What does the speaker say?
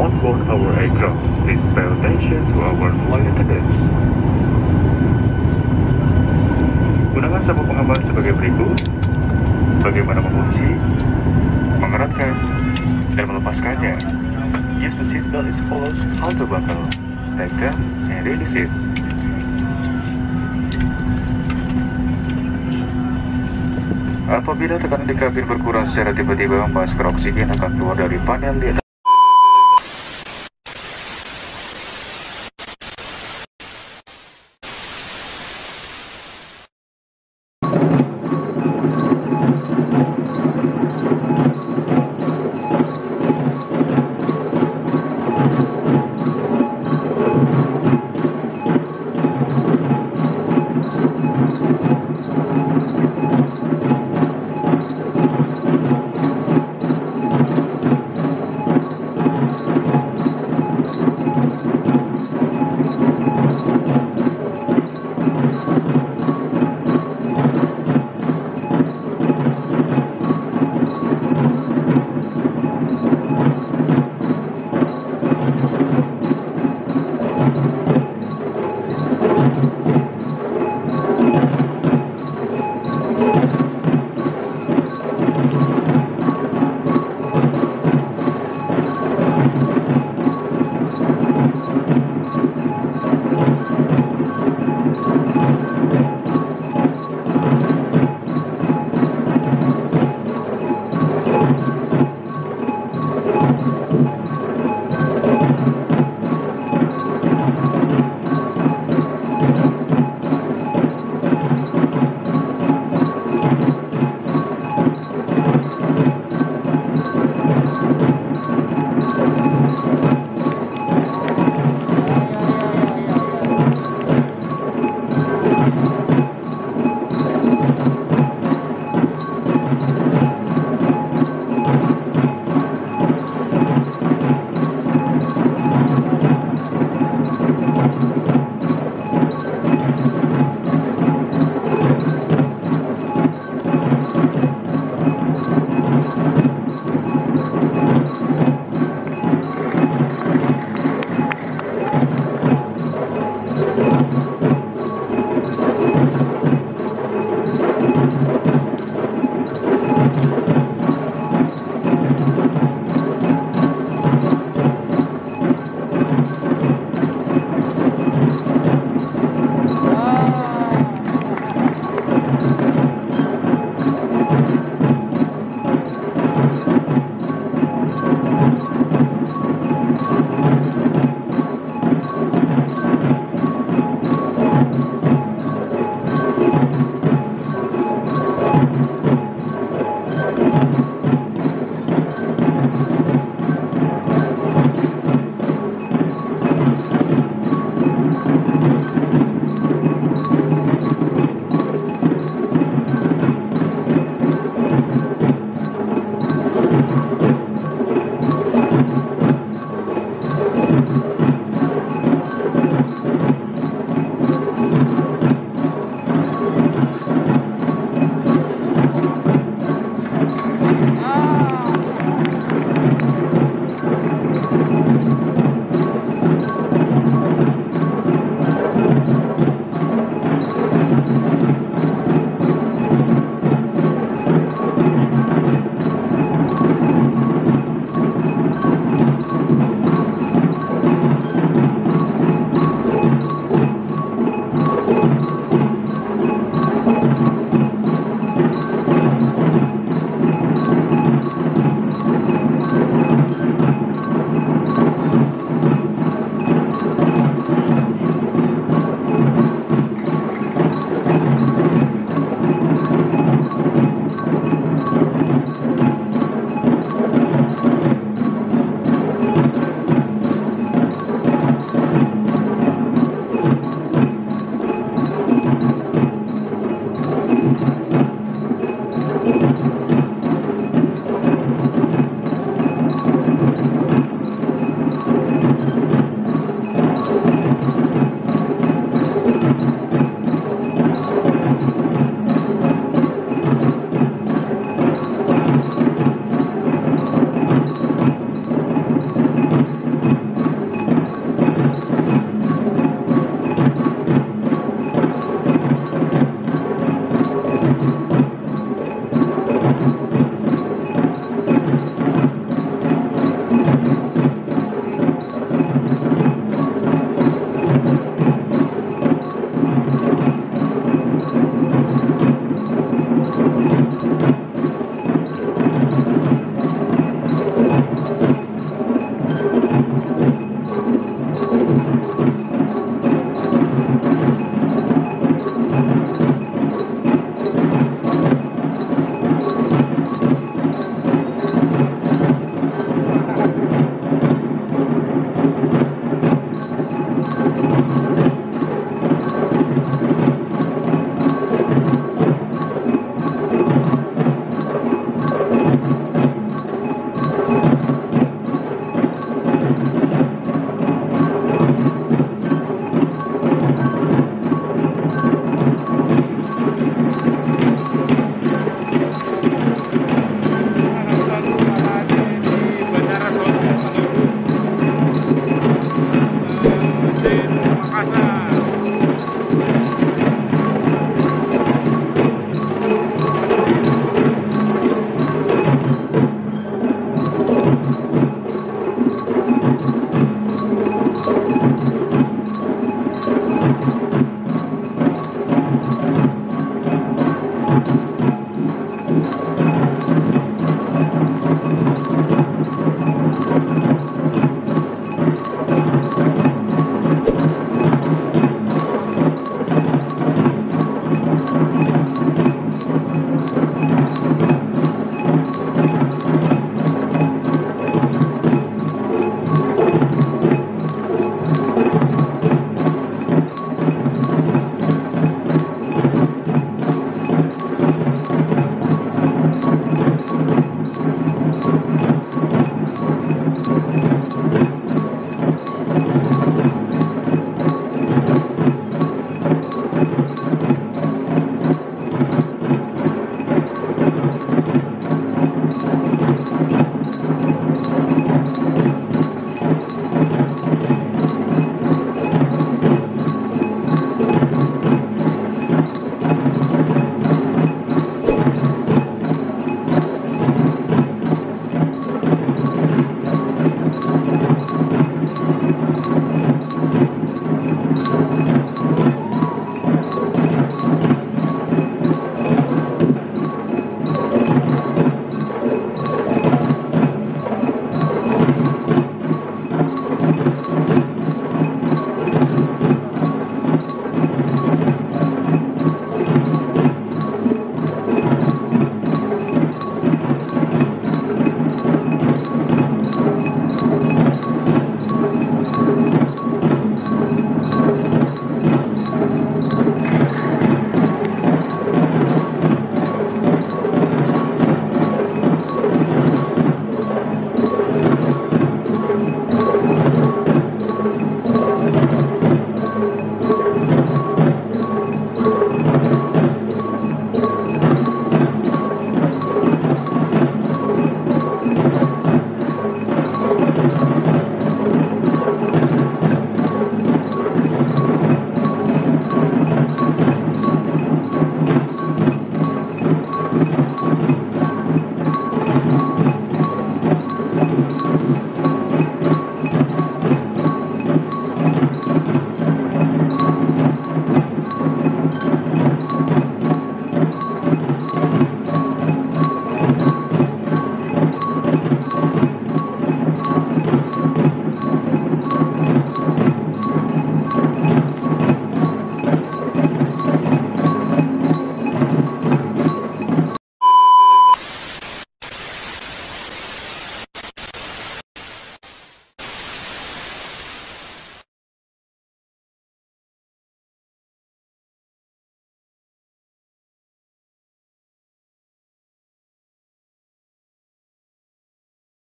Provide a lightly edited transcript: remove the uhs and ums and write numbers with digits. onboard our aircraft. Please pay attention to our flight attendants. Gunakan sabuk pengaman sebagai berikut: bagaimana mengunci, mengeratkan, dan melepaskannya. Use the seatbelt is follows how to buckle, back up, and release it. Apabila tekanan di kabin berkurang secara tiba-tiba, masker oksigen akan keluar dari panel di atas.